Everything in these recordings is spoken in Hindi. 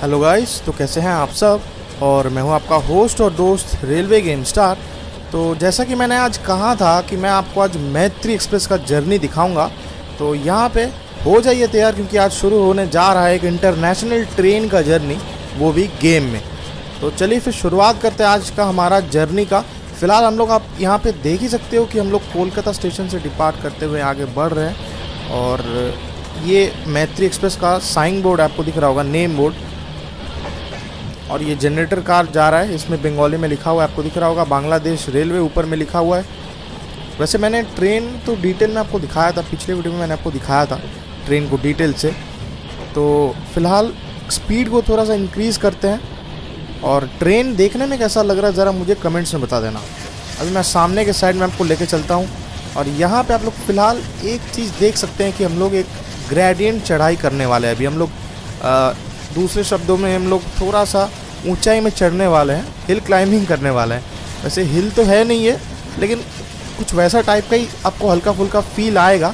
हेलो गाइस, तो कैसे हैं आप सब। और मैं हूं आपका होस्ट और दोस्त रेलवे गेम स्टार। तो जैसा कि मैंने आज कहा था कि मैं आपको आज मैत्री एक्सप्रेस का जर्नी दिखाऊंगा, तो यहां पे हो जाइए तैयार क्योंकि आज शुरू होने जा रहा है एक इंटरनेशनल ट्रेन का जर्नी, वो भी गेम में। तो चलिए फिर शुरुआत करते हैं आज का हमारा जर्नी का। फ़िलहाल हम लोग, आप यहाँ पर देख ही सकते हो कि हम लोग कोलकाता स्टेशन से डिपार्ट करते हुए आगे बढ़ रहे हैं। और ये मैत्री एक्सप्रेस का साइन बोर्ड आपको दिख रहा होगा, नेम बोर्ड। और ये जनरेटर कार जा रहा है, इसमें बंगाली में लिखा हुआ है, आपको दिख रहा होगा बांग्लादेश रेलवे ऊपर में लिखा हुआ है। वैसे मैंने ट्रेन तो डिटेल में आपको दिखाया था, पिछले वीडियो में मैंने आपको दिखाया था ट्रेन को डिटेल से। तो फ़िलहाल स्पीड को थोड़ा सा इंक्रीज़ करते हैं। और ट्रेन देखने में कैसा लग रहा है ज़रा मुझे कमेंट्स में बता देना। अभी मैं सामने के साइड में आपको लेके चलता हूँ। और यहाँ पर आप लोग फ़िलहाल एक चीज़ देख सकते हैं कि हम लोग एक ग्रेडियंट चढ़ाई करने वाले हैं। अभी हम लोग दूसरे शब्दों में हम लोग थोड़ा सा ऊंचाई में चढ़ने वाले हैं, हिल क्लाइंबिंग करने वाले हैं। वैसे हिल तो है नहीं है, लेकिन कुछ वैसा टाइप का ही आपको हल्का फुल्का फील आएगा।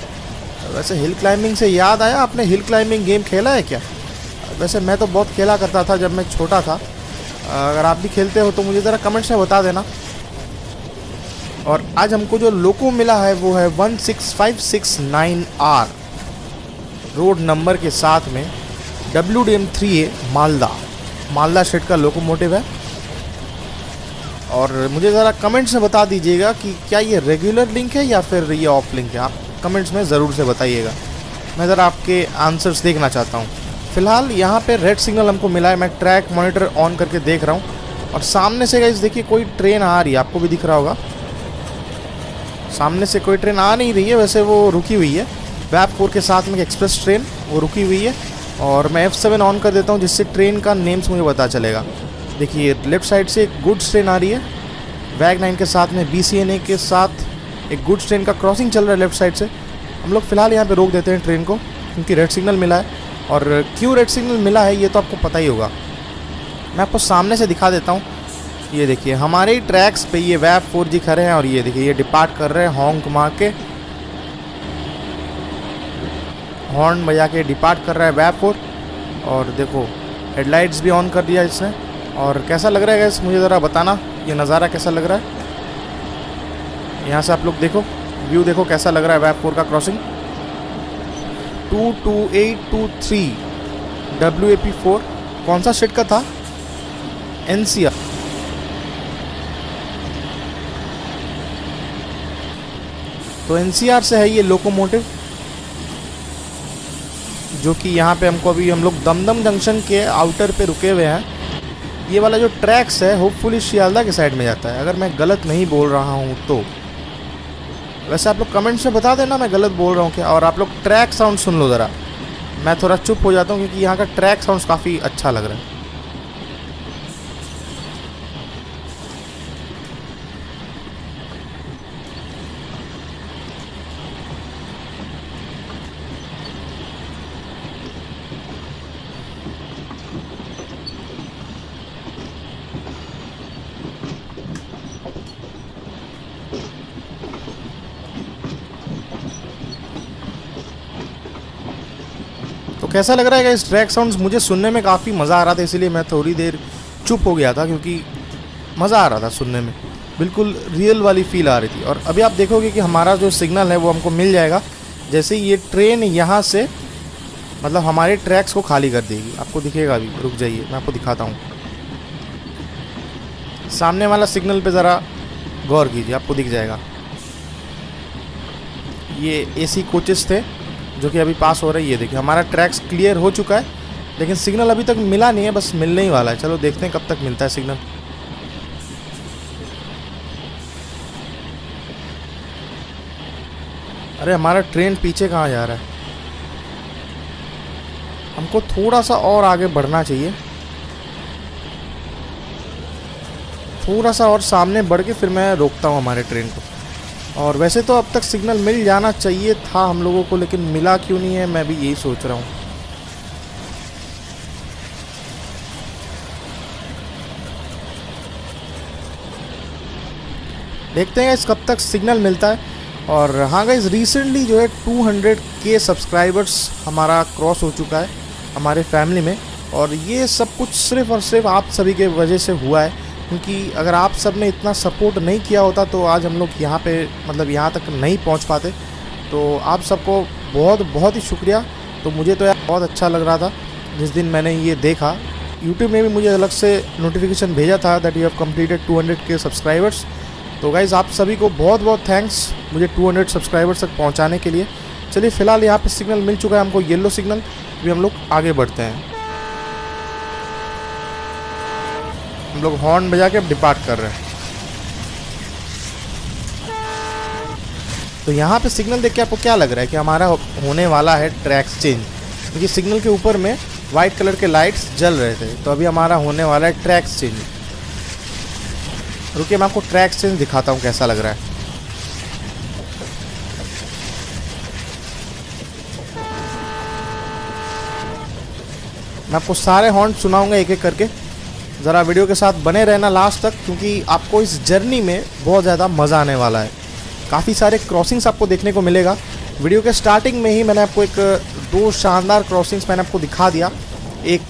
वैसे हिल क्लाइंबिंग से याद आया, आपने हिल क्लाइंबिंग गेम खेला है क्या? वैसे मैं तो बहुत खेला करता था जब मैं छोटा था। अगर आप भी खेलते हो तो मुझे ज़रा कमेंट्स में बता देना। और आज हमको जो लोको मिला है वो है 16569R रोड नंबर के साथ में WDM3A मालदा शेड का लोकोमोटिव है। और मुझे ज़रा कमेंट्स में बता दीजिएगा कि क्या ये रेगुलर लिंक है या फिर ये ऑफ लिंक है। आप कमेंट्स में ज़रूर से बताइएगा, मैं ज़रा आपके आंसर्स देखना चाहता हूँ। फ़िलहाल यहाँ पे रेड सिग्नल हमको मिला है, मैं ट्रैक मॉनिटर ऑन करके देख रहा हूँ। और सामने से गाइस देखिए कोई ट्रेन आ रही है, आपको भी दिख रहा होगा। सामने से कोई ट्रेन आ नहीं रही है, वैसे वो रुकी हुई है, बैरकपुर के साथ में एक्सप्रेस ट्रेन वो रुकी हुई है। और मैं F7 ऑन कर देता हूँ जिससे ट्रेन का नेम्स मुझे पता चलेगा। देखिए लेफ़्ट साइड से एक गुड्स ट्रेन आ रही है WAG9 के साथ में, BCNA के साथ एक गुड्स ट्रेन का क्रॉसिंग चल रहा है लेफ़्ट साइड से। हम लोग फ़िलहाल यहाँ पे रोक देते हैं ट्रेन को क्योंकि रेड सिग्नल मिला है। और क्यों रेड सिग्नल मिला है ये तो आपको पता ही होगा, मैं आपको सामने से दिखा देता हूँ। ये देखिए हमारे ही ट्रैक्स पर ये WAP4G खड़े हैं। और ये देखिए ये डिपार्ट कर रहे हैं, हॉन्क मार के, हॉर्न बजा के डिपार्ट कर रहा है WAP4। और देखो हेडलाइट्स भी ऑन कर दिया इसने। और कैसा लग रहा है गाइस मुझे ज़रा बताना, ये नज़ारा कैसा लग रहा है। यहाँ से आप लोग देखो व्यू, देखो कैसा लग रहा है WAP4 का क्रॉसिंग। 22823 WAP4 कौन सा शेड का था? NCR। तो NCR से है ये लोकोमोटिव, जो कि यहाँ पे हमको, अभी हम लोग दमदम जंक्शन के आउटर पे रुके हुए हैं। ये वाला जो ट्रैक्स है होपफुली शियालदा के साइड में जाता है, अगर मैं गलत नहीं बोल रहा हूँ तो। वैसे आप लोग कमेंट्स में बता देना मैं गलत बोल रहा हूँ क्या। और आप लोग ट्रैक साउंड सुन लो ज़रा, मैं थोड़ा चुप हो जाता हूँ क्योंकि यहाँ का ट्रैक साउंड काफ़ी अच्छा लग रहा है। कैसा लग रहा है इस ट्रैक साउंड्स? मुझे सुनने में काफ़ी मज़ा आ रहा था, इसीलिए मैं थोड़ी देर चुप हो गया था क्योंकि मज़ा आ रहा था सुनने में, बिल्कुल रियल वाली फ़ील आ रही थी। और अभी आप देखोगे कि हमारा जो सिग्नल है वो हमको मिल जाएगा जैसे ये ट्रेन यहाँ से, मतलब हमारे ट्रैक्स को खाली कर देगी। आपको दिखेगा, अभी रुक जाइए मैं आपको दिखाता हूँ। सामने वाला सिग्नल पर ज़रा गौर कीजिए, आपको दिख जाएगा। ये AC कोचेस थे जो कि अभी पास हो रही है। देखिए हमारा ट्रैक्स क्लियर हो चुका है, लेकिन सिग्नल अभी तक मिला नहीं है, बस मिलने ही वाला है। चलो देखते हैं कब तक मिलता है सिग्नल। अरे हमारा ट्रेन पीछे कहाँ जा रहा है, हमको थोड़ा सा और आगे बढ़ना चाहिए, थोड़ा सा और सामने बढ़ के फिर मैं रोकता हूँ हमारे ट्रेन को। और वैसे तो अब तक सिग्नल मिल जाना चाहिए था हम लोगों को, लेकिन मिला क्यों नहीं है मैं भी यही सोच रहा हूँ। देखते हैं कब तक सिग्नल मिलता है। और हाँ गाइस, रिसेंटली जो है 200K सब्सक्राइबर्स हमारा क्रॉस हो चुका है हमारे फैमिली में। और ये सब कुछ सिर्फ़ और सिर्फ आप सभी के वजह से हुआ है, क्योंकि अगर आप सब ने इतना सपोर्ट नहीं किया होता तो आज हम लोग यहाँ पे मतलब यहाँ तक नहीं पहुँच पाते। तो आप सबको बहुत बहुत ही शुक्रिया। तो मुझे तो यार बहुत अच्छा लग रहा था जिस दिन मैंने ये देखा। YouTube में भी मुझे अलग से नोटिफिकेशन भेजा था that you have completed 200K subscribers. तो गाइज़ आप सभी को बहुत बहुत थैंक्स मुझे 200 सब्सक्राइबर्स तक पहुंचाने के लिए। चलिए फ़िलहाल यहाँ पे सिग्नल मिल चुका है हमको, येलो सिग्नल, भी हम लोग आगे बढ़ते हैं। हम लोग हॉर्न बजा के अब डिपार्ट कर रहे हैं। तो यहाँ पे सिग्नल देख के आपको क्या लग रहा है कि हमारा होने वाला है ट्रैक्स चेंज, क्योंकि सिग्नल के ऊपर में वाइट कलर के लाइट्स जल रहे थे। तो अभी हमारा होने वाला है ट्रैक्स चेंज। रुकिए मैं आपको ट्रैक्स चेंज दिखाता हूँ कैसा लग रहा है। मैं आपको सारे हॉर्न सुनाऊँगा एक एक करके। ज़रा वीडियो के साथ बने रहना लास्ट तक, क्योंकि आपको इस जर्नी में बहुत ज़्यादा मज़ा आने वाला है। काफ़ी सारे क्रॉसिंग्स आपको देखने को मिलेगा। वीडियो के स्टार्टिंग में ही मैंने आपको दो शानदार क्रॉसिंग्स मैंने आपको दिखा दिया। एक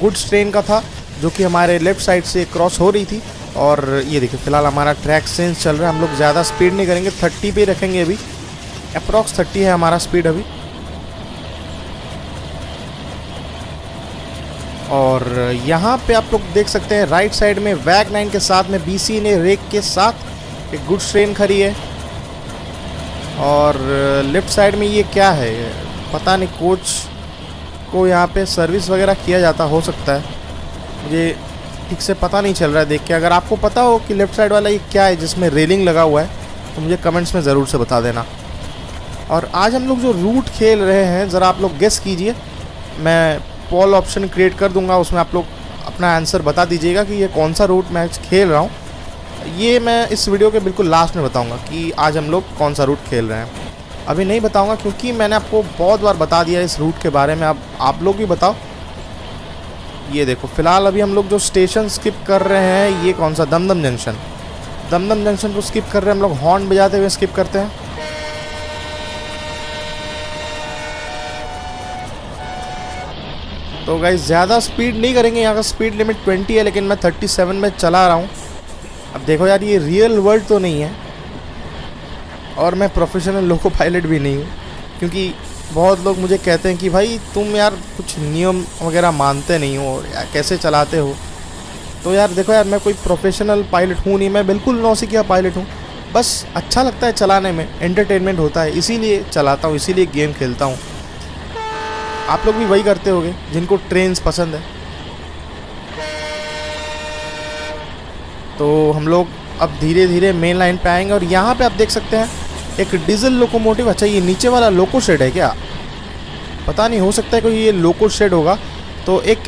गुड्स ट्रेन का था जो कि हमारे लेफ़्ट साइड से क्रॉस हो रही थी, और ये देखिए फ़िलहाल हमारा ट्रैक चेंज चल रहा है। हम लोग ज़्यादा स्पीड नहीं करेंगे, 30 पे रखेंगे। अभी अप्रॉक्स 30 है हमारा स्पीड अभी। और यहाँ पे आप लोग देख सकते हैं राइट साइड में वैग 9 के साथ में BC ने रेक के साथ एक गुड्स ट्रेन खड़ी है, और लेफ़्ट साइड में ये क्या है पता नहीं, कोच को यहाँ पे सर्विस वगैरह किया जाता हो सकता है, मुझे ठीक से पता नहीं चल रहा है देख के। अगर आपको पता हो कि लेफ़्ट साइड वाला ये क्या है जिसमें रेलिंग लगा हुआ है तो मुझे कमेंट्स में ज़रूर से बता देना। और आज हम लोग जो रूट खेल रहे हैं ज़रा आप लोग गेस कीजिए। मैं पॉल ऑप्शन क्रिएट कर दूँगा, उसमें आप लोग अपना आंसर बता दीजिएगा कि ये कौन सा रूट मैं खेल रहा हूँ। ये मैं इस वीडियो के बिल्कुल लास्ट में बताऊँगा कि आज हम लोग कौन सा रूट खेल रहे हैं, अभी नहीं बताऊंगा क्योंकि मैंने आपको बहुत बार बता दिया इस रूट के बारे में। अब आप लोग भी बताओ। ये देखो फ़िलहाल अभी हम लोग जो स्टेशन स्किप कर रहे हैं ये कौन सा, दमदम जंक्शन। दमदम जंक्शन को स्किप कर रहे हैं हम लोग, हॉर्न बजाते हुए स्किप करते हैं। तो गाइस ज़्यादा स्पीड नहीं करेंगे, यहाँ का स्पीड लिमिट 20 है लेकिन मैं 37 में चला रहा हूँ। अब देखो यार ये रियल वर्ल्ड तो नहीं है और मैं प्रोफेशनल लोको पायलट भी नहीं हूँ, क्योंकि बहुत लोग मुझे कहते हैं कि भाई तुम यार कुछ नियम वगैरह मानते नहीं हो या कैसे चलाते हो। तो यार देखो यार मैं कोई प्रोफेशनल पायलट हूँ नहीं, मैं बिल्कुल नौसिखिया पायलट हूँ। बस अच्छा लगता है चलाने में, एंटरटेनमेंट होता है इसीलिए चलाता हूँ, इसीलिए गेम खेलता हूँ। आप लोग भी वही करते होगे जिनको ट्रेन्स पसंद है। तो हम लोग अब धीरे धीरे मेन लाइन पे आएंगे, और यहाँ पे आप देख सकते हैं एक डीजल लोकोमोटिव। अच्छा ये नीचे वाला लोको शेड है क्या, पता नहीं, हो सकता है कोई ये लोको शेड होगा। तो एक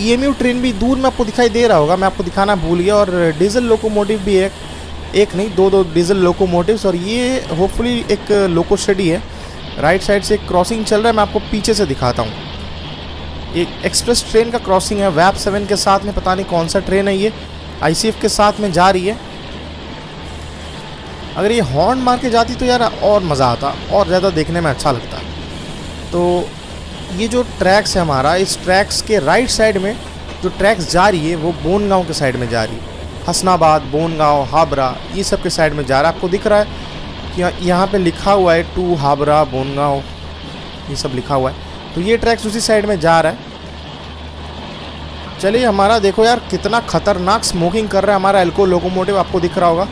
EMU ट्रेन भी दूर में आपको दिखाई दे रहा होगा, मैं आपको दिखाना भूल गया। और डीजल लोकोमोटिव भी है, एक नहीं दो डीजल लोकोमोटिव्स, और ये होपफुली एक लोको शेड ही है। राइट साइड से एक क्रॉसिंग चल रहा है, मैं आपको पीछे से दिखाता हूँ। एक एक्सप्रेस ट्रेन का क्रॉसिंग है WAP 7 के साथ में, पता नहीं कौन सा ट्रेन है ये, ICF के साथ में जा रही है। अगर ये हॉर्न मार के जाती तो यार और मज़ा आता, और ज़्यादा देखने में अच्छा लगता। तो ये जो ट्रैक्स है हमारा, इस ट्रैक्स के राइट साइड में जो ट्रैक्स जा रही है वो बोनगांव के साइड में जा रही है। हसनाबाद, बोनगांव, हाबरा, ये सब के साइड में जा रहा है। आपको दिख रहा है कि यहाँ पे लिखा हुआ है टू हाबरा बोनगांव, ये सब लिखा हुआ है। तो ये ट्रैक्स उसी साइड में जा रहा है। चलिए हमारा देखो यार कितना ख़तरनाक स्मोकिंग कर रहा है हमारा एल्को लोकोमोटिव। आपको दिख रहा होगा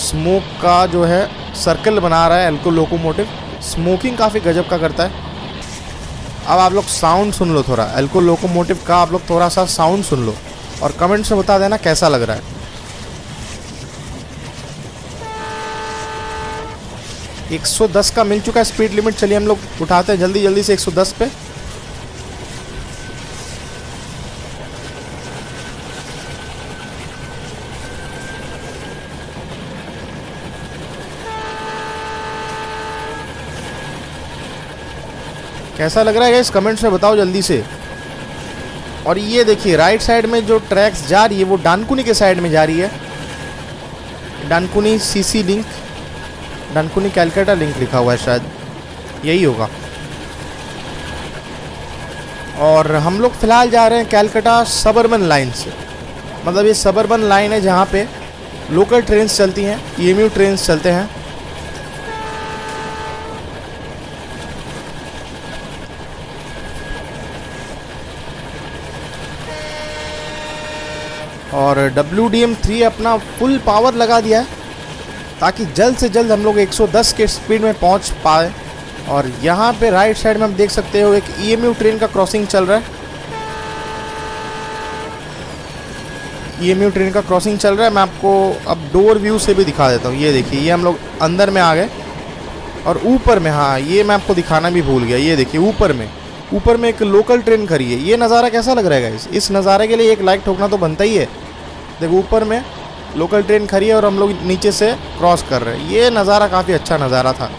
स्मोक का जो है सर्कल बना रहा है एल्को लोकोमोटिव, स्मोकिंग काफ़ी गजब का करता है। अब आप लोग साउंड सुन लो थोड़ा एल्को लोकोमोटिव का, आप लोग थोड़ा सा साउंड सुन लो और कमेंट्स में बता देना कैसा लग रहा है। एक 110 का मिल चुका है स्पीड लिमिट। चलिए हम लोग उठाते हैं जल्दी जल्दी से 110 पे। कैसा लग रहा है गाइस कमेंट्स में बताओ जल्दी से। और ये देखिए राइट साइड में जो ट्रैक्स जा रही है वो डानकुनी के साइड में जा रही है। Dankuni CC link, Dankuni Calcutta link लिखा हुआ है, शायद यही होगा। और हम लोग फ़िलहाल जा रहे हैं कैलकाटा सबर्बन लाइन से। मतलब ये सबर्बन लाइन है जहाँ पे लोकल ट्रेन्स चलती हैं, ईएमयू ट्रेन्स चलते हैं। और WDM-3 अपना फुल पावर लगा दिया है ताकि जल्द से जल्द हम लोग 110 के स्पीड में पहुंच पाए। और यहाँ पे राइट साइड में आप देख सकते हो एक EMU ट्रेन का क्रॉसिंग चल रहा है। EMU ट्रेन का क्रॉसिंग चल रहा है। मैं आपको अब डोर व्यू से भी दिखा देता हूँ। ये देखिए, ये हम लोग अंदर में आ गए और ऊपर में, हाँ ये मैं आपको दिखाना भी भूल गया, ये देखिए ऊपर में एक लोकल ट्रेन खड़ी है। ये नज़ारा कैसा लग रहा है गाइस? इस नज़ारे के लिए एक लाइक ठोकना तो बनता ही है। देखो ऊपर में लोकल ट्रेन खड़ी है और हम लोग नीचे से क्रॉस कर रहे हैं। ये नज़ारा काफ़ी अच्छा नज़ारा था।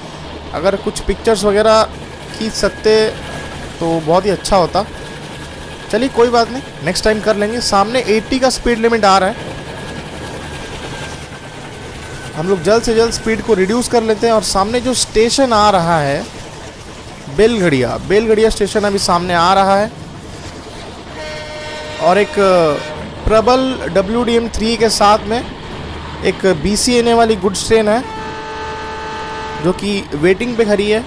अगर कुछ पिक्चर्स वगैरह खींच सकते तो बहुत ही अच्छा होता। चलिए कोई बात नहीं, नेक्स्ट टाइम कर लेंगे। सामने 80 का स्पीड लिमिट आ रहा है। हम लोग जल्द से जल्द स्पीड को रिड्यूस कर लेते हैं। और सामने जो स्टेशन आ रहा है बेलघड़िया, बेलघड़िया स्टेशन अभी सामने आ रहा है। और एक प्रबल WDM-3 के साथ में एक BCNA वाली गुड्स ट्रेन है जो कि वेटिंग पे खड़ी है,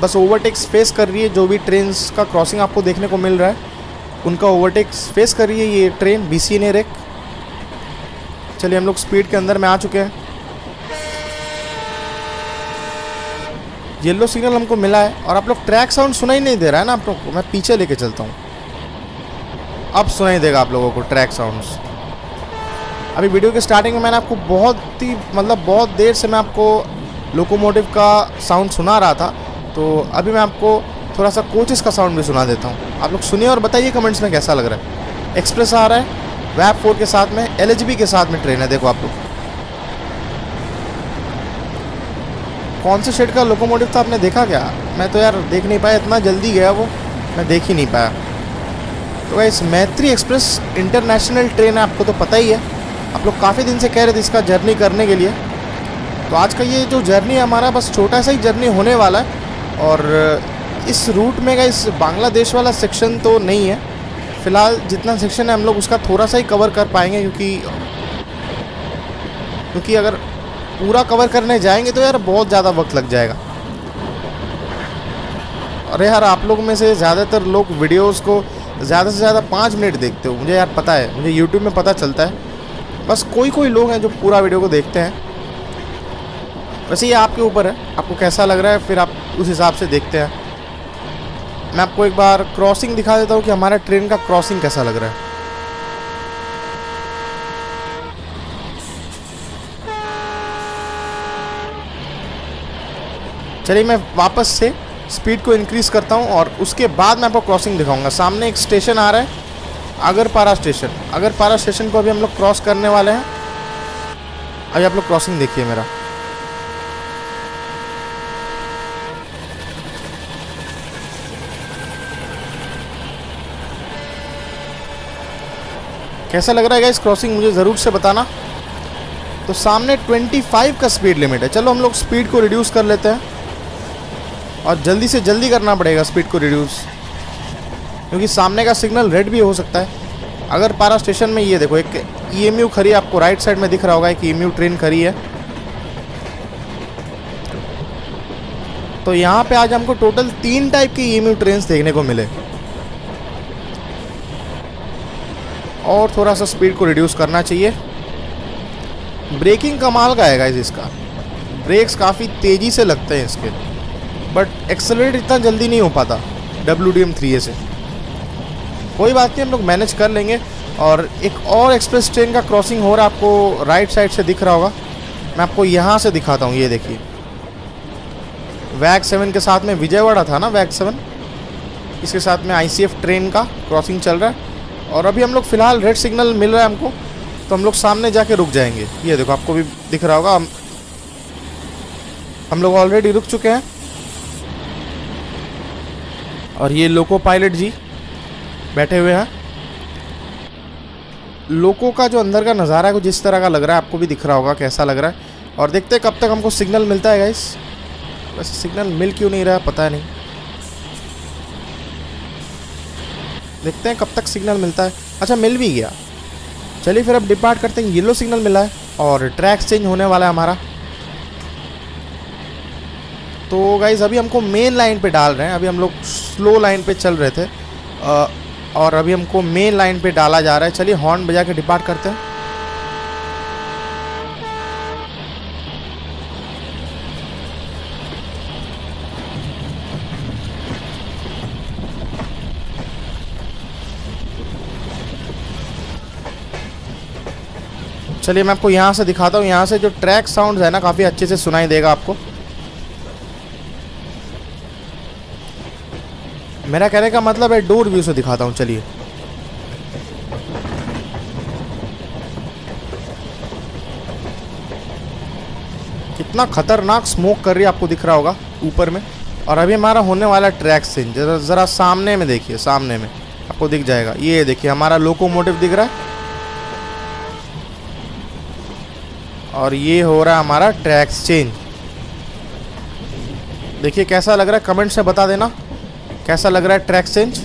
बस ओवरटेक फेस कर रही है। जो भी ट्रेन्स का क्रॉसिंग आपको देखने को मिल रहा है उनका ओवरटेक फेस कर रही है ये ट्रेन, BCNA रेक। चलिए हम लोग स्पीड के अंदर में आ चुके हैं। येलो सिग्नल हमको मिला है। और आप लोग ट्रैक साउंड सुना ही नहीं दे रहा है ना आप लोग को, मैं पीछे लेके चलता हूँ, अब सुनाई देगा आप लोगों को ट्रैक साउंड्स। अभी वीडियो के स्टार्टिंग में मैंने आपको बहुत देर से मैं आपको लोकोमोटिव का साउंड सुना रहा था, तो अभी मैं आपको थोड़ा सा कोचेस का साउंड भी सुना देता हूँ। आप लोग सुनिए और बताइए कमेंट्स में कैसा लग रहा है। एक्सप्रेस आ रहा है VAP4 के साथ में, LHB के साथ में ट्रेन है। देखो आप लोग कौन से शेड का लोकोमोटिव था, आपने देखा क्या? मैं तो यार देख नहीं पाया, इतना जल्दी गया वो, मैं देख ही नहीं पाया। तो गाइस मैत्री एक्सप्रेस इंटरनेशनल ट्रेन है, आपको तो पता ही है। आप लोग काफ़ी दिन से कह रहे थे इसका जर्नी करने के लिए, तो आज का ये जो जर्नी हमारा बस छोटा सा ही जर्नी होने वाला है। और इस रूट में गाइस बांग्लादेश वाला सेक्शन तो नहीं है फ़िलहाल, जितना सेक्शन है हम लोग उसका थोड़ा सा ही कवर कर पाएंगे, क्योंकि अगर पूरा कवर करने जाएंगे तो यार बहुत ज़्यादा वक्त लग जाएगा। अरे यार आप लोग में से ज़्यादातर लोग वीडियोज़ को ज़्यादा से ज़्यादा 5 मिनट देखते हो, मुझे यार पता है, मुझे YouTube में पता चलता है। बस कोई कोई लोग हैं जो पूरा वीडियो को देखते हैं। वैसे ये आपके ऊपर है, आपको कैसा लग रहा है फिर आप उस हिसाब से देखते हैं। मैं आपको एक बार क्रॉसिंग दिखा देता हूँ कि हमारा ट्रेन का क्रॉसिंग कैसा लग रहा है। चलिए मैं वापस से स्पीड को इंक्रीज़ करता हूं और उसके बाद मैं आपको क्रॉसिंग दिखाऊंगा। सामने एक स्टेशन आ रहा है अगर पारा स्टेशन, अगर पारा स्टेशन को अभी हम लोग क्रॉस करने वाले हैं। अभी आप लोग क्रॉसिंग देखिए मेरा। कैसा लग रहा है गाइस क्रॉसिंग, मुझे ज़रूर से बताना। तो सामने 25 का स्पीड लिमिट है। चलो हम लोग स्पीड को रिड्यूस कर लेते हैं और जल्दी से जल्दी करना पड़ेगा स्पीड को रिड्यूस, क्योंकि सामने का सिग्नल रेड भी हो सकता है। अगर पारा स्टेशन में ये देखो एक EMU खड़ी है, आपको राइट साइड में दिख रहा होगा एक EMU ट्रेन खड़ी है। तो यहाँ पे आज हमको टोटल 3 टाइप की EMU ट्रेन्स देखने को मिले। और थोड़ा सा स्पीड को रिड्यूस करना चाहिए। ब्रेकिंग कमाल का है गाइस इसका, ब्रेक्स काफ़ी तेज़ी से लगते हैं इसके, बट एक्सेलरेट इतना जल्दी नहीं हो पाता WDM-3 से। कोई बात नहीं, हम लोग मैनेज कर लेंगे। और एक और एक्सप्रेस ट्रेन का क्रॉसिंग हो रहा है, आपको राइट साइड से दिख रहा होगा, मैं आपको यहाँ से दिखाता हूँ। ये देखिए WAG-7 के साथ में विजयवाड़ा था ना, WAG-7 इसके साथ में ICF ट्रेन का क्रॉसिंग चल रहा है। और अभी हम लोग फ़िलहाल रेड सिग्नल मिल रहा है हमको, तो हम लोग सामने जाके रुक जाएंगे। ये देखो आपको भी दिख रहा होगा, हम लोग ऑलरेडी रुक चुके हैं। और ये लोको पायलट जी बैठे हुए हैं। लोको का जो अंदर का नज़ारा है कुछ जिस तरह का लग रहा है, आपको भी दिख रहा होगा कैसा लग रहा है। और देखते हैं कब तक हमको सिग्नल मिलता है गाइस। वैसे सिग्नल मिल क्यों नहीं रहा पता नहीं। देखते हैं कब तक सिग्नल मिलता है। अच्छा मिल भी गया, चलिए फिर अब डिपार्ट करते हैं। येलो सिग्नल मिला है और ट्रैक चेंज होने वाला है हमारा। तो गाइज अभी हमको मेन लाइन पे डाल रहे हैं, अभी हम लोग स्लो लाइन पे चल रहे थे और अभी हमको मेन लाइन पे डाला जा रहा है। चलिए हॉर्न बजा के डिपार्ट करते हैं। चलिए मैं आपको यहाँ से दिखाता हूँ, यहाँ से जो ट्रैक साउंड है ना काफ़ी अच्छे से सुनाई देगा आपको। मेरा कहने का मतलब है डोर व्यू से दिखाता हूँ। चलिए कितना खतरनाक स्मोक कर रही है, आपको दिख रहा होगा ऊपर में। और अभी हमारा होने वाला ट्रैक से ज़रा सामने में देखिए, सामने में आपको दिख जाएगा। ये देखिए हमारा लोकोमोटिव दिख रहा है और ये हो रहा है हमारा ट्रैक चेंज। देखिए कैसा लग रहा है, कमेंट से बता देना कैसा लग रहा है ट्रैक चेंज।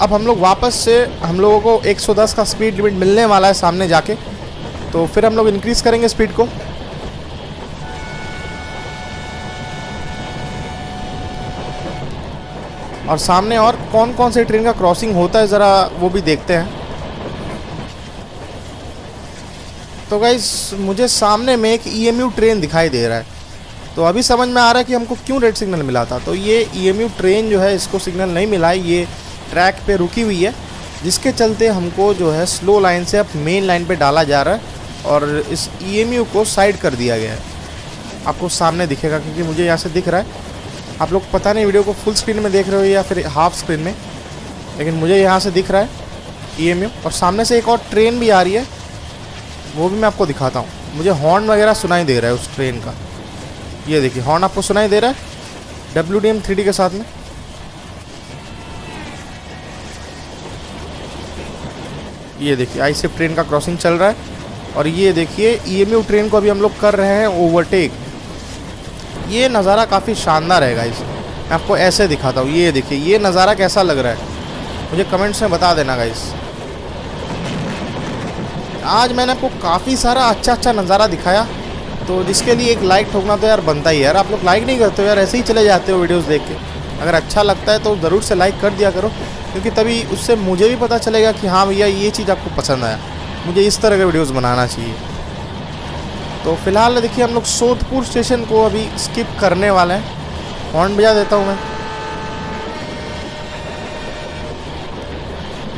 अब हम लोग वापस से, हम लोगों को 110 का स्पीड लिमिट मिलने वाला है सामने जाके, तो फिर हम लोग इंक्रीज़ करेंगे स्पीड को। और सामने और कौन कौन से ट्रेन का क्रॉसिंग होता है ज़रा वो भी देखते हैं। तो गाइस मुझे सामने में एक ईएमयू ट्रेन दिखाई दे रहा है, तो अभी समझ में आ रहा है कि हमको क्यों रेड सिग्नल मिला था। तो ये ईएमयू ट्रेन जो है इसको सिग्नल नहीं मिला है, ये ट्रैक पे रुकी हुई है, जिसके चलते हमको जो है स्लो लाइन से अब मेन लाइन पर डाला जा रहा है और इस ईएमयू को साइड कर दिया गया है। आपको सामने दिखेगा क्योंकि मुझे यहाँ से दिख रहा है। आप लोग पता नहीं वीडियो को फुल स्क्रीन में देख रहे हो या फिर हाफ स्क्रीन में, लेकिन मुझे यहाँ से दिख रहा है ईएमयू। और सामने से एक और ट्रेन भी आ रही है, वो भी मैं आपको दिखाता हूँ। मुझे हॉर्न वगैरह सुनाई दे रहा है उस ट्रेन का। ये देखिए हॉर्न आपको सुनाई दे रहा है WDM-3D के साथ में। ये देखिए ICF ट्रेन का क्रॉसिंग चल रहा है और ये देखिए ईएमयू ट्रेन को अभी हम लोग कर रहे हैं ओवरटेक। ये नज़ारा काफ़ी शानदार है गाइस, मैं आपको ऐसे दिखाता हूँ। ये देखिए ये नज़ारा कैसा लग रहा है मुझे कमेंट्स में बता देना गाइस। आज मैंने आपको काफ़ी सारा अच्छा अच्छा नज़ारा दिखाया, तो जिसके लिए एक लाइक ठोकना तो यार बनता ही है यार। आप लोग लाइक नहीं करते हो यार, ऐसे ही चले जाते हो वीडियोस देख के। अगर अच्छा लगता है तो ज़रूर से लाइक कर दिया करो, क्योंकि तभी उससे मुझे भी पता चलेगा कि हाँ भैया ये चीज़ आपको पसंद आया, मुझे इस तरह के वीडियोज़ बनाना चाहिए। तो फिलहाल देखिए हम लोग सोदपुर स्टेशन को अभी स्किप करने वाले हैं। हॉर्न बजा देता हूँ मैं।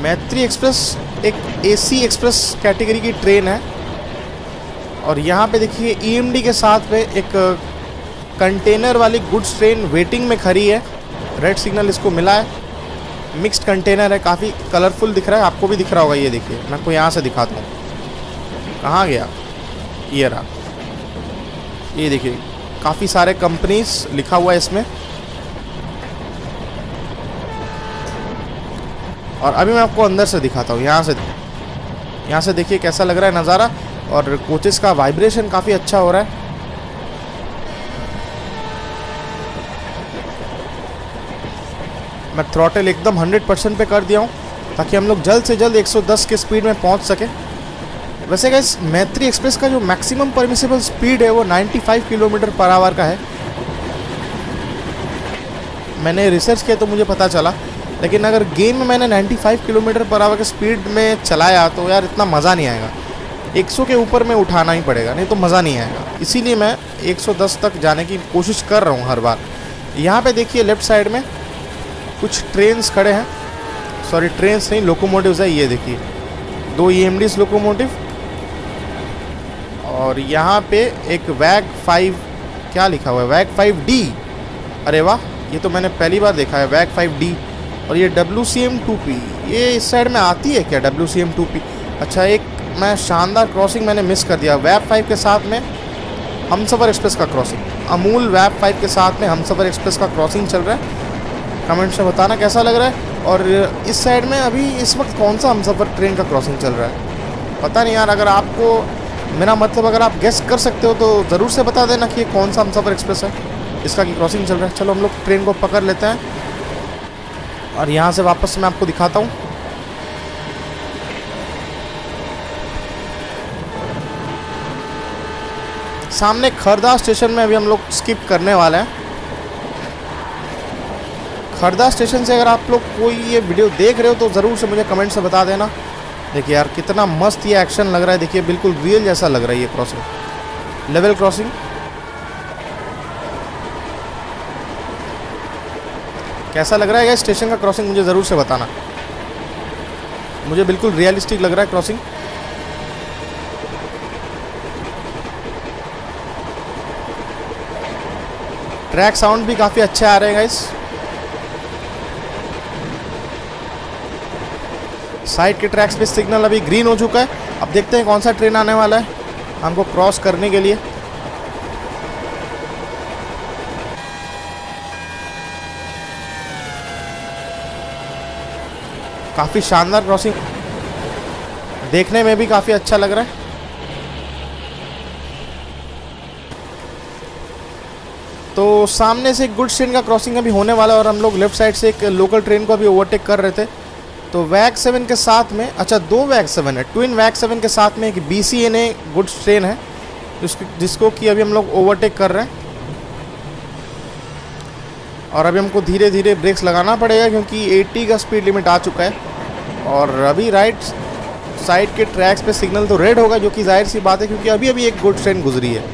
मैत्री एक्सप्रेस एक एसी एक्सप्रेस कैटेगरी की ट्रेन है और यहाँ पे देखिए EMD के साथ में एक कंटेनर वाली गुड्स ट्रेन वेटिंग में खड़ी है। रेड सिग्नल इसको मिला है, मिक्स्ड कंटेनर है, काफ़ी कलरफुल दिख रहा है, आपको भी दिख रहा होगा। ये देखिए मैं आपको यहाँ से दिखाता हूँ, कहाँ गया ये रहा। ये देखिए काफ़ी सारे कंपनीज लिखा हुआ है इसमें। और अभी मैं आपको अंदर से दिखाता हूँ, यहाँ से देखिए कैसा लग रहा है नज़ारा। और कोचेस का वाइब्रेशन काफ़ी अच्छा हो रहा है। मैं थ्रॉटल एकदम 100% पे कर दिया हूँ ताकि हम लोग जल्द से जल्द 110 के स्पीड में पहुँच सकें। वैसे गाइस मैत्री एक्सप्रेस का जो मैक्सिमम परमिसेबल स्पीड है वो 95 km/h का है। मैंने रिसर्च किया तो मुझे पता चला, लेकिन अगर गेम में मैंने 95 km/h के स्पीड में चलाया तो यार इतना मज़ा नहीं आएगा। 100 के ऊपर में उठाना ही पड़ेगा, नहीं तो मज़ा नहीं आएगा। इसीलिए मैं 110 तक जाने की कोशिश कर रहा हूँ हर बार। यहाँ पर देखिए लेफ़्ट साइड में कुछ ट्रेन्स खड़े हैं, सॉरी ट्रेन्स नहीं लोकोमोटिव्स है। ये देखिए 2 EMDs लोकोमोटिव और यहाँ पे एक WAG-5 क्या लिखा हुआ है, WAG-5D। अरे वाह, ये तो मैंने पहली बार देखा है WAG-5D। और ये WCM-2P, ये इस साइड में आती है क्या WCM-2P? अच्छा एक मैं शानदार क्रॉसिंग मैंने मिस कर दिया, WAG-5 के साथ में हमसफ़र एक्सप्रेस का क्रॉसिंग। अमूल WAG-5 के साथ में हमसफ़र एक्सप्रेस का क्रॉसिंग चल रहा है, कमेंट्स में बताना कैसा लग रहा है। और इस साइड में अभी इस वक्त कौन सा हमसफ़र ट्रेन का क्रॉसिंग चल रहा है पता नहीं यार। अगर आपको मेरा मतलब अगर आप गेस कर सकते हो तो ज़रूर से बता देना कि ये कौन सा हमसफ़र एक्सप्रेस है इसका की क्रॉसिंग चल रहा है। चलो हम लोग ट्रेन को पकड़ लेते हैं और यहाँ से वापस मैं आपको दिखाता हूँ। सामने खरदा स्टेशन में अभी हम लोग स्किप करने वाले हैं। खरदा स्टेशन से अगर आप लोग कोई ये वीडियो देख रहे हो तो ज़रूर से मुझे कमेंट से बता देना। देखिए यार कितना मस्त ये एक्शन लग रहा है, देखिए बिल्कुल रियल जैसा लग रहा है ये क्रॉसिंग, लेवल क्रॉसिंग। कैसा लग रहा है ये स्टेशन का क्रॉसिंग मुझे ज़रूर से बताना, मुझे बिल्कुल रियलिस्टिक लग रहा है क्रॉसिंग। ट्रैक साउंड भी काफ़ी अच्छे आ रहे हैं गाइस। साइड के ट्रैक्स पे सिग्नल अभी ग्रीन हो चुका है। अब देखते हैं कौन सा ट्रेन आने वाला है हमको क्रॉस करने के लिए। काफ़ी शानदार क्रॉसिंग, देखने में भी काफ़ी अच्छा लग रहा है। तो सामने से गुड्स ट्रेन का क्रॉसिंग अभी होने वाला है और हम लोग लेफ्ट साइड से एक लोकल ट्रेन को अभी ओवरटेक कर रहे थे। तो वैग 7 के साथ में, अच्छा दो वैग 7 है, ट्विन वैग 7 के साथ में एक BCNA गुड्स ट्रेन है जिसको कि अभी हम लोग ओवरटेक कर रहे हैं। और अभी हमको धीरे धीरे ब्रेक्स लगाना पड़ेगा क्योंकि 80 का स्पीड लिमिट आ चुका है। और अभी राइट साइड के ट्रैक्स पर सिग्नल तो रेड होगा, जो कि जाहिर सी बात है क्योंकि अभी अभी एक गुड्स ट्रेन गुजरी है।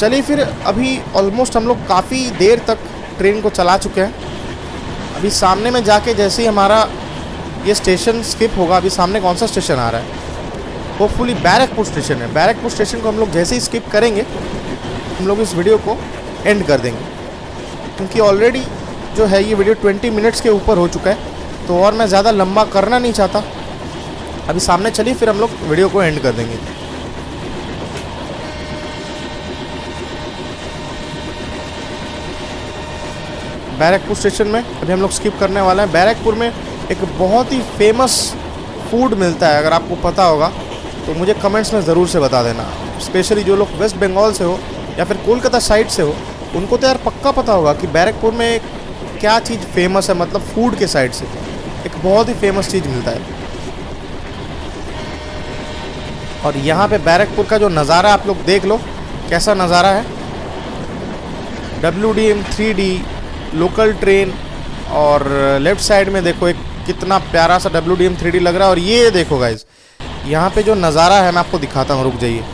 चलिए फिर अभी ऑलमोस्ट हम लोग काफ़ी देर तक ट्रेन को चला चुके हैं। अभी सामने में जाके जैसे ही हमारा ये स्टेशन स्किप होगा, अभी सामने कौन सा स्टेशन आ रहा है, होपफुली बैरकपुर स्टेशन है। बैरकपुर स्टेशन को हम लोग जैसे ही स्किप करेंगे हम लोग इस वीडियो को एंड कर देंगे क्योंकि ऑलरेडी जो है ये वीडियो 20 मिनट्स के ऊपर हो चुका है। तो और मैं ज़्यादा लंबा करना नहीं चाहता। अभी सामने चलिए फिर हम लोग वीडियो को एंड कर देंगे। बैरकपुर स्टेशन में अभी हम लोग स्किप करने वाले हैं। बैरकपुर में एक बहुत ही फेमस फूड मिलता है, अगर आपको पता होगा तो मुझे कमेंट्स में ज़रूर से बता देना। स्पेशली जो लोग वेस्ट बंगाल से हो या फिर कोलकाता साइड से हो उनको तो यार पक्का पता होगा कि बैरकपुर में क्या चीज़ फेमस है, मतलब फूड के साइड से एक बहुत ही फेमस चीज़ मिलता है। और यहाँ पर बैरकपुर का जो नज़ारा आप लोग देख लो कैसा नज़ारा है। WDM 3D लोकल ट्रेन और लेफ़्ट साइड में देखो एक कितना प्यारा सा WDM 3D लग रहा है। और ये देखो गाइज यहाँ पे जो नज़ारा है मैं आपको दिखाता हूँ, रुक जाइए।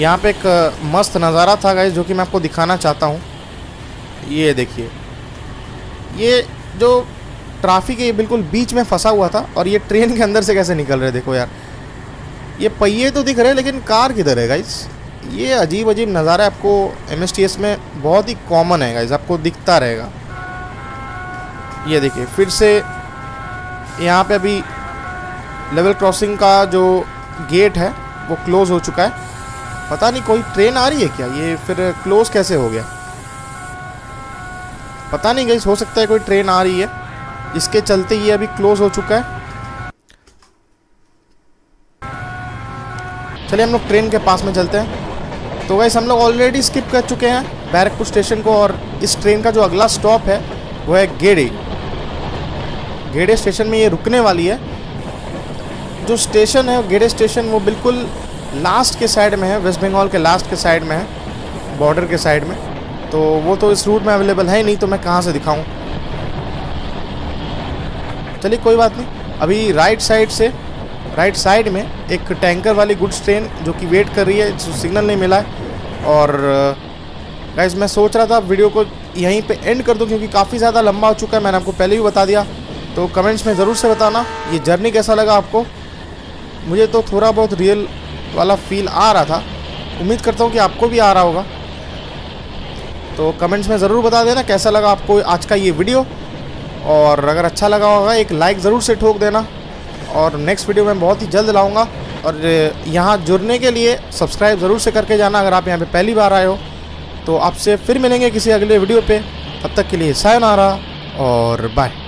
यहाँ पे एक मस्त नज़ारा था गाइज जो कि मैं आपको दिखाना चाहता हूँ। ये देखिए ये जो ट्रैफिक है ये बिल्कुल बीच में फंसा हुआ था और ये ट्रेन के अंदर से कैसे निकल रहे देखो यार। ये पहिए तो दिख रहे हैं लेकिन कार किधर है गाइज। ये अजीब अजीब नज़ारा आपको MSTS में बहुत ही कॉमन है गाइस, आपको दिखता रहेगा। ये देखिए फिर से यहाँ पे अभी लेवल क्रॉसिंग का जो गेट है वो क्लोज़ हो चुका है। पता नहीं कोई ट्रेन आ रही है क्या, ये फिर क्लोज़ कैसे हो गया पता नहीं गाइस। हो सकता है कोई ट्रेन आ रही है इसके चलते ये अभी क्लोज़ हो चुका है। चलिए हम लोग ट्रेन के पास में चलते हैं। तो गाइस हम लोग ऑलरेडी स्किप कर चुके हैं बैरकपुर स्टेशन को और इस ट्रेन का जो अगला स्टॉप है वो है गेड़े। गेड़े स्टेशन में ये रुकने वाली है। जो स्टेशन है गेड़े स्टेशन वो बिल्कुल लास्ट के साइड में है, वेस्ट बंगाल के लास्ट के साइड में है, बॉर्डर के साइड में। तो वो तो इस रूट में अवेलेबल है नहीं तो मैं कहाँ से दिखाऊँ। चलिए कोई बात नहीं। अभी राइट साइड में एक टैंकर वाली गुड्स ट्रेन जो कि वेट कर रही है, सिग्नल नहीं मिला है। और गाइस मैं सोच रहा था वीडियो को यहीं पे एंड कर दूं क्योंकि काफ़ी ज़्यादा लंबा हो चुका है, मैंने आपको पहले भी बता दिया। तो कमेंट्स में ज़रूर से बताना ये जर्नी कैसा लगा आपको। मुझे तो थोड़ा बहुत रियल वाला फील आ रहा था, उम्मीद करता हूँ कि आपको भी आ रहा होगा। तो कमेंट्स में ज़रूर बता देना कैसा लगा आपको आज का ये वीडियो। और अगर अच्छा लगा होगा एक लाइक ज़रूर से ठोक देना। और नेक्स्ट वीडियो में बहुत ही जल्द लाऊंगा। और यहाँ जुड़ने के लिए सब्सक्राइब ज़रूर से करके जाना अगर आप यहाँ पे पहली बार आए हो। तो आपसे फिर मिलेंगे किसी अगले वीडियो पे, तब तक के लिए सायोनारा और बाय।